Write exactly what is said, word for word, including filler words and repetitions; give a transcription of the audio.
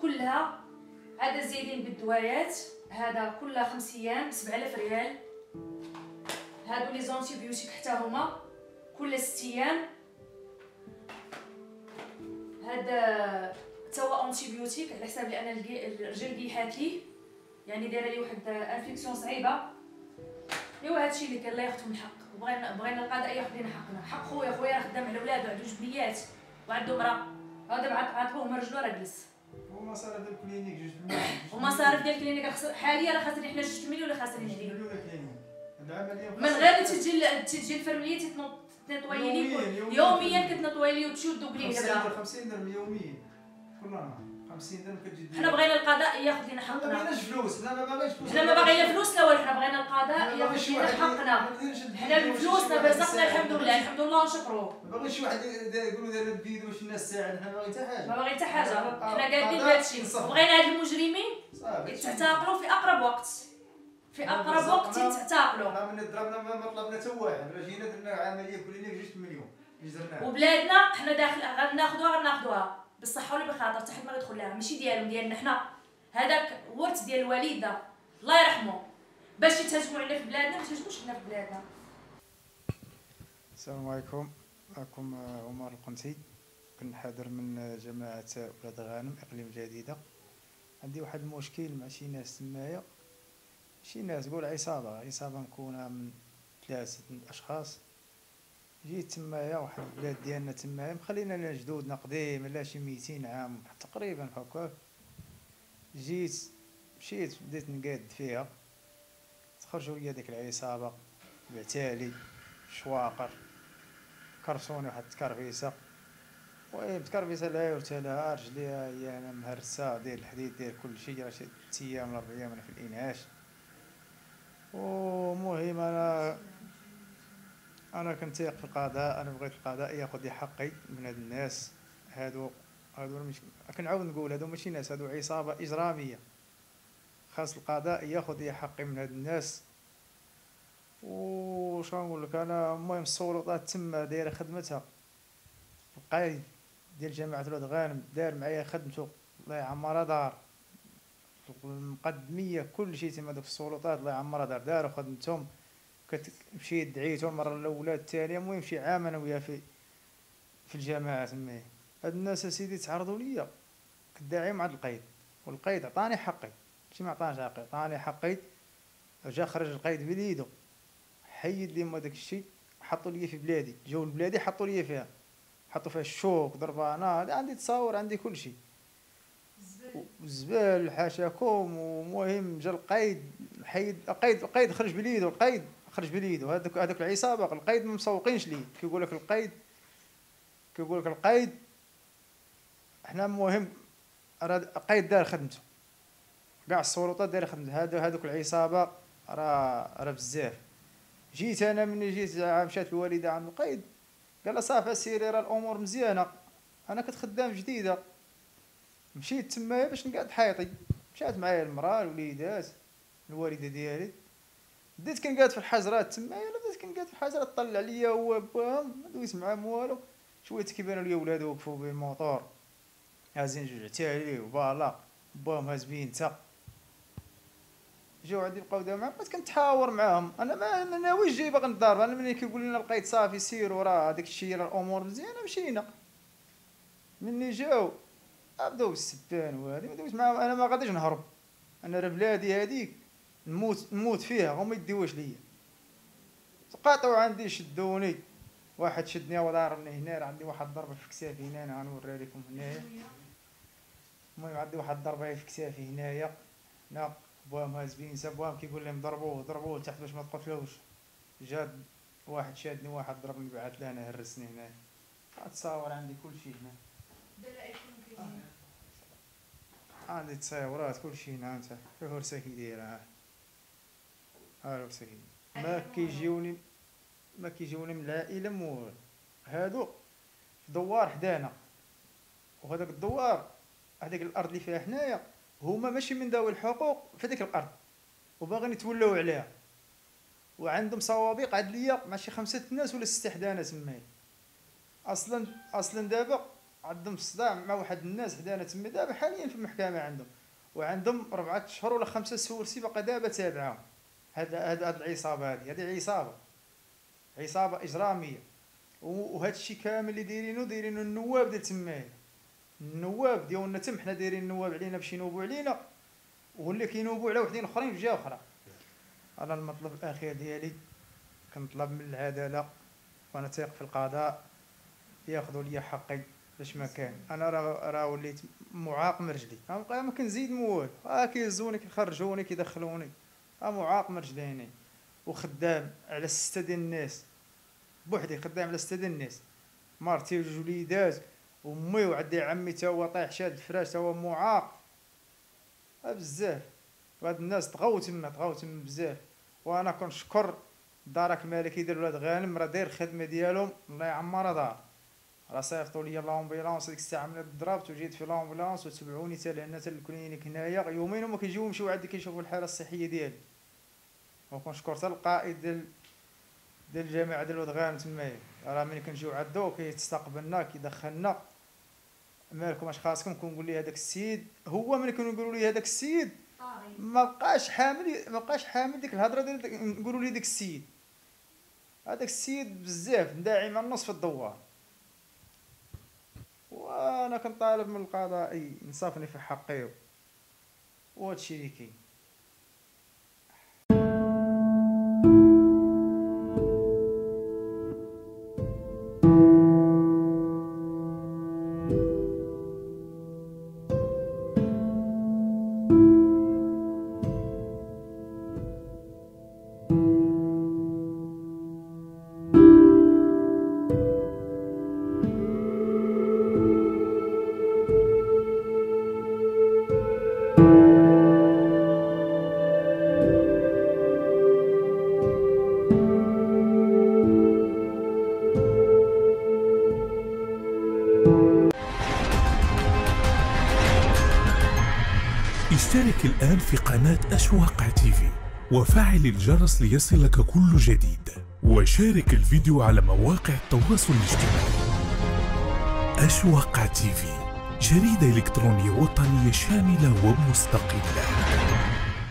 كلها هذا زايدين بالدوايات، هذا كلها خمس ايام سبعة آلاف ريال. هادو لي زونتي بيوتيك حتى هما كل ست ايام. هذا توا انتي بيوتيك على حساب لان الرجل كيحات ليه، يعني دايره لي واحد انفيكسيون صعيبه. ايوا هادشي اللي كان الله ياخذهم الحق، بغينا بغينا القضاء ياخذ لينا حقنا. حق خويا، خويا راه خدام على ولادو، عنده جوج بنيات وعنده مرا، هذا بعد عاطوه رجلو راه جلس. ومصاريف ديال الكلينيك جوج مليون، ومصاريف ديال الكلينيك حاليا راه خاسرين حنا جوج مليون ولا خاسرين جوج مليون العمليه. من غير تجي تجي الفرمليه تنطوي لي يوميا، كتنطوي لي وتمشي ودوبلي دابا خمسين درهم يوميا كل نهار خمسين درهم كتجي. حنا بغينا القضاء ياخذ لنا حقنا، ما بغيناش فلوس. لا ما بغيناش فلوس، حنا ما بغينا فلوس لا والو، حنا بغينا القضاء ياخذ لنا حقنا. حنا بفلوسنا رزقنا الحمد لله، الحمد لله نشكروه. ما باغيش واحد يقولوا دابا الفيديو واش الناس ساعد، حنا ما بغينا حتى حاجه، ما بغينا حتى حاجه. حنا قاعدين بهادشي، بغينا هاد المجرمين يتعتقلوا في اقرب وقت، في اقرب وقت يتعتقلوا. حنا ملي ضربنا ما طلبنا حتى واحد، راه جينا درنا عمليه كلينيك جوج مليون جزرناها. وبلادنا حنا داخل غناخذوها غناخذوها بالصح ولا بخاطر، حتى حد ما غيدخل لها، ماشي ديالهم ديالنا حنا. هذاك ورث ديال الوالده الله يرحمه، باش يتهاجموا علينا في بلادنا ما تهاجموش علينا في بلادنا. السلام عليكم، معكم عمر القنتي، كنحاضر من جماعه ولاد غانم اقليم جديده. عندي واحد المشكل مع شي ناس تمايا، شي ناس تقول عصابه عصابه مكونه من ثلاثه اشخاص. جيت تمايا واحد البلاد ديالنا تمايا، مخلينا لنا جدودنا قديم على شي ميتين عام تقريبا هكاك. جيت مشيت بديت نقاد فيها، تخرجوا لي ديك العصابه بعتالي شواقر كرسوني واحد التكرفيسه، المهم التكرفيسه لا يرتى لها رجليها، هي انا مهرسه داير الحديد داير كلشي، راه شي ثلاث ايام اربع ايام انا في الانعاش. ومهم انا انا كنتيق في القضاء، انا بغيت القضاء ياخذ لي حقي من هاد الناس هادو. هادو مش كنعاود نقول هادو ماشي ناس، هادو عصابه اجراميه، خاص القضاء ياخذ لي حقي من هاد الناس. وش نقول لك انا، المهم السلطات تما دايره خدمتها. القايد ديال جماعه ولاد غانم دار معايا خدمته الله يعمرها دار، المقدميه كلشي تما، دوك السلطات الله يعمرها دار داروا خدمتهم. كتمشي دعيتو المره الاولى الثانيه، المهم شي عام انا وياه في في الجامعه تما. هاد الناس اسيدي تعرضوا ليا كداعي مع القيد، والقيد عطاني حقي، ماشي ما عطانيش حقي، عطاني حقي. جا خرج القيد بليدو حيد لي ما داكشي، حطوا لي في بلادي، جاو لبلادي حطوا لي فيها، حطوا فيها الشوك ضربه. انا عندي تصاور، عندي كلشي والزبال حاشاكم. ومهم جا القيد حيد القيد، القيد خرج بليدو، القيد خرج بليدو. هذوك هذوك العصابه القيد ما مسوقينش ليه، كيقول لك القيد كيقول لك القيد حنا. المهم راه القيد دار خدمته، كاع السلطات دايره خدمته، هادو هذوك العصابه راه راه بزاف. جيت انا ملي جيت مشات الوالده عند القيد، قال لها صافي سيري راه الامور مزيانه، انا كنت خدام جديده. مشيت تمايا باش نقعد حيطي، مشات معايا المراه الوليدات الوالده ديالي. بديت كنقعد في الحجرات تمايا، انا بديت كنقعد في الحجرات، طلع ليا هو باهم ما دويت معاهم والو. شويه كيبانوا ليا ولادو وقفوا بالموطور هازين جوج عتالي وبالا، باهم هاز بنتها. جاو عندي بقاو دابا معايا، بقيت كنتحاور معاهم. انا ما ناويش جاي باغي نضارب، انا ملي كيقول لنا لقيت صافي سيروا راه داك الشيء راه الامور مزيانه مشينا. ملي جاو بداو بالسبان وهادي، ما دويت معاهم، انا ما غاديش نهرب، انا راه بلادي هاديك نموت نموت فيها وما يديوهاش ليا. تقاطعوا عندي، شدوني، واحد شدني وضاربني هنا، راه عندي واحد ضربه في كتافي هنا، انا غنوريها لكم هنايا. هما يعديو واحد الضربه في كتافي هنايا، هنا بوام هازبين سا بوام كيقول لهم ضربوه ضربوه لتحت باش ما تقتلوش. جا واحد شادني واحد ضربني بعد لا انا هرسني هنايا. غتصاور عندي كلشي هنا، عندي التصاورات كلشي هنا. انت شوف الهرسه كي دايره، ها الهرسه ما كيجيوني ما كيجيوني من العائله مول هادو دوار حدانا، وهذاك الدوار هذيك الارض اللي فيها حنايا هما ماشي من ذوي الحقوق في هذيك الارض وباغيين يتولاو عليها، وعندهم سوابق عدليه مع شي خمسه الناس ولا سته حدانا تمايا. اصلا اصلا دابا عندهم صداع مع واحد الناس حدانا تما دابا حاليا في المحكمه عندهم، وعندهم ربعه اشهر ولا خمسه شهور سي باقا دابا تابعاهم هاد هاد هاد العصابه هادي. هادي عصابه عصابه اجراميه، وهذا الشيء كامل اللي دايرينو دايرينو النواب ديال تمايا. النواب ديالنا تم حنا دايرين النواب علينا باش ينوبوا علينا، واللي كينوبوا على وحدين اخرين في جهه اخرى. انا المطلب الاخير ديالي كنطلب من العداله، وانا تايق في القضاء ياخذوا لي حقي باش ما كان. انا راه راه وليت معاق من رجلي، بقى ما كنزيد موال، ها كيهزوني كيخرجوني كيدخلوني، ها معاق من رجليني وخدام على سته ديال الناس بوحدي، خدام على سته ديال الناس، مرتي وجوج وليدات وامي وعندي عمي تا هو طايح شاد الفراش تا هو معاق بزاف. وهاد الناس طغاو تما طغاو تما بزاف، وانا كنشكر الدرك الملكي ديال ولاد غانم راه داير الخدمه ديالهم الله يعمرها دار. راه صيفطوا لي لومبيلونس ديك الساعه ملي ضربت وجيت في لومبيلونس وتبعوني حتى لهنا حتى الكلينيك هنايا، يومين وما كيجيو يمشيو عندي كيشوفوا الحاله الصحيه ديالي. وكنشكر حتى القائد ديال ديال الجامعه ديال ولاد غانم تمايا، راه ملي كنجيو عندو كيستقبلنا كيدخلنا. مالكم اش خاصكم؟ كنقول ليه هذاك السيد هو ملي كنقولوا ليه هذاك السيد ما بقاش حامل ما بقاش حامل ديك الهضره ديال نقولوا ليه داك السيد. هذاك السيد بزاف داعي مع النص في الدوار، وانا كنطالب من القضائي انصافني في حقي وهادشي اللي كاين. اشترك الآن في قناة أشواق تيفي وفعل الجرس ليصلك كل جديد، وشارك الفيديو على مواقع التواصل الاجتماعي. أشواق تيفي، جريدة إلكترونية وطنية شاملة ومستقلة.